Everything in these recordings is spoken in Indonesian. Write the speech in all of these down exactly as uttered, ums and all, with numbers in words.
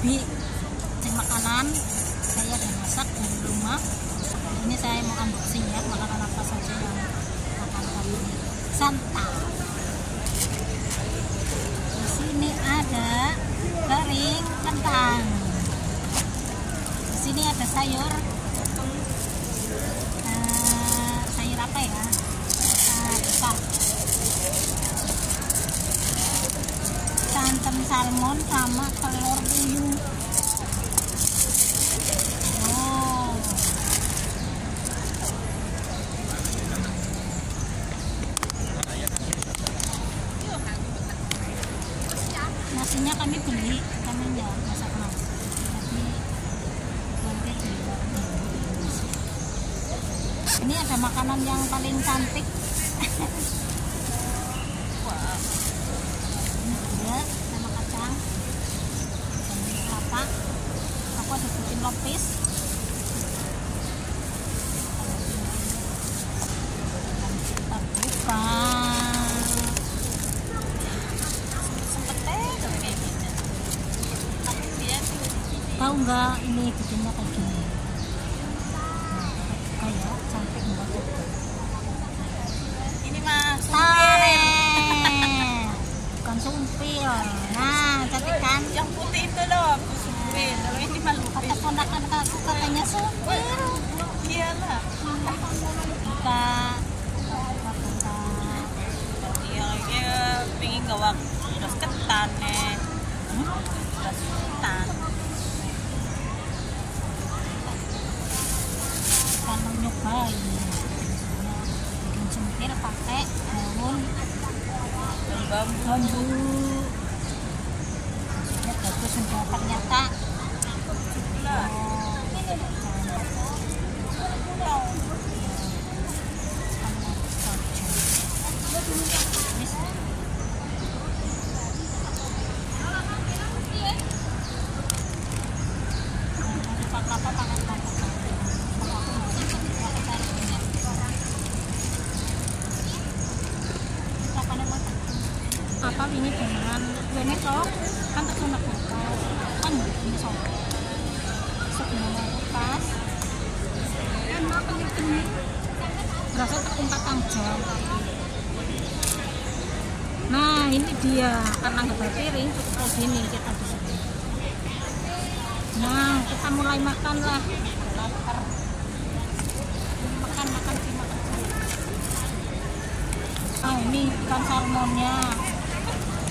hobi dan makanan. Saya udah masak dari rumah. Ini saya mau unboxing ya, makanan apa saja yang makan kali ini. Santap. Di sini ada kering kentang. Di sini ada sayur. Uh, sayur apa ya? Uh, besar. Santan salmon sama telur puyuh. Nasinya kami beli, kami enggak masak nasi, tapi nanti juga. Ini ada makanan yang paling cantik. Ini dia sama kacang, dan kelapa. Aku ada bikin lopis. Kita buka. Tahu nggak ini bikinnya kayak gini? Kayak cantik nggak tuh? Ini mas sumpil, bukan sumpil. Nah cantik kan? Yang putih itu loh, aku sumpil. Kalau ini mah lupis. Kata kondakan aku katanya sumpil. Iyalah. Buka, buka, buka. Iya, dia pengen gawang terus ketan nih, terus ketan. Nyobain bikin cempir pakai daun bambu. Lihat bagus sudah ternyata. Apa ini dengan ini sok kan tersunak lokal kan ini sok sok dengan lepas dan mau penyeting berasa terkumpat tanggal. Nah ini dia karena nggak berpiring cukup begini kita bisa. Nah kita mulai makan lah. Laper makan makan sih makan. Ah ini ikan salmonnya.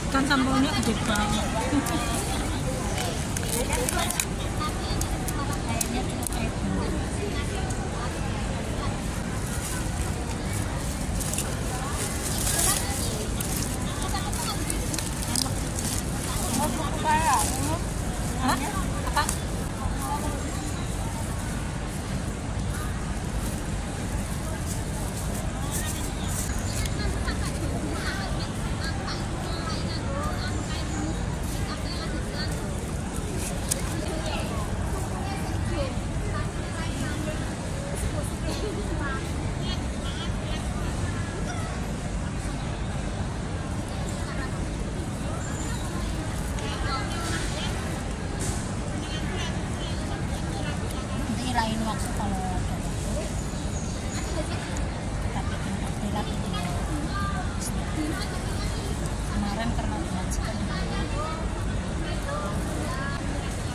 Kan sambalnya gede banget. Hah? Apa? Lain waktu kalau ada waktu kita bikin takbirat kemarin karena dimajikan enak banget. Ini nggak terlalu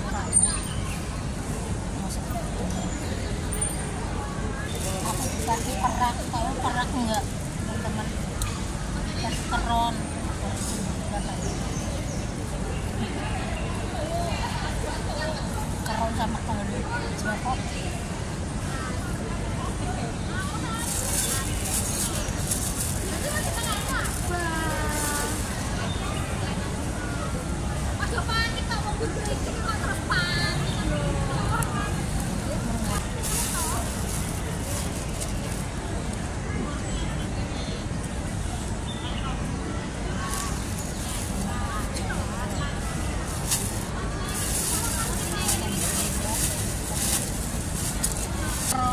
murah ya. Masuk ke dalam. Aku dikasih perak, tahu perak nggak, teman-teman? Dikasih keron. Keron sama telur. Coba kok.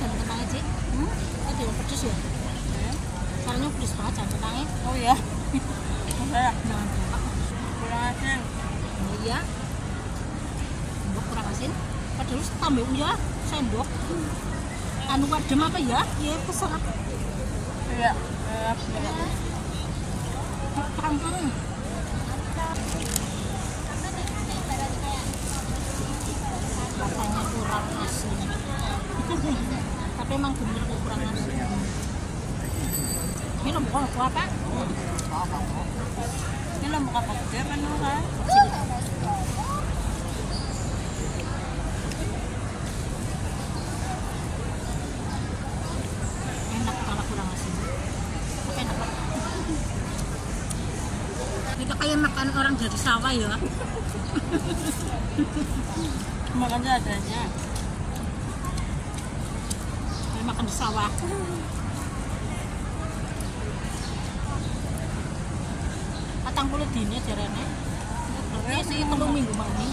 kentangnya, Cik. Hmm? Oh, tidak pedes ya? Caranya pedes banget ya kentangnya. Oh iya. Enggak, jangan kurang. Kurang asin. Oh iya. Sendok kurang asin. Padahal tambah ya, sendok. Anu adem apa ya? Ya peserap. Iya. Eh, kampung. Rasanya kurang asin. Tapi emang bener kurang asin. Ini lo bukan kuah apa? Ini lo bukan petir kan lo kan? Enak kalau kurang asin. Tapi enak banget. Kita kayak makan orang dari sawah ya. Makannya adanya. Kayak makan di sawah. Tang kulit dini jarane. Berarti sih telung minggu mangni.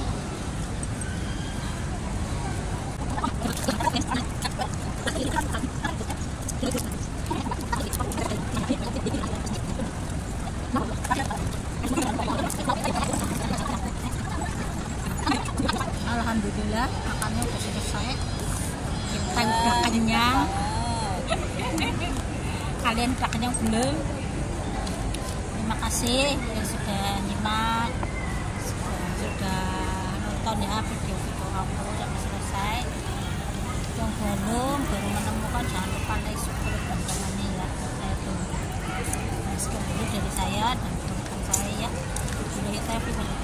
Alhamdulillah makannya udah selesai. Kita udah kenyang. Kalian udah kenyang belum? Terima kasih yang sudah nyimak, sudah nonton ya video-video aku sampai selesai. Yang belum baru menemukan, jangan lupa like, subscribe dan komennya ya. Saya tunggu. Sekian dulu dari saya dan teman-teman saya ya. Sudah kita video.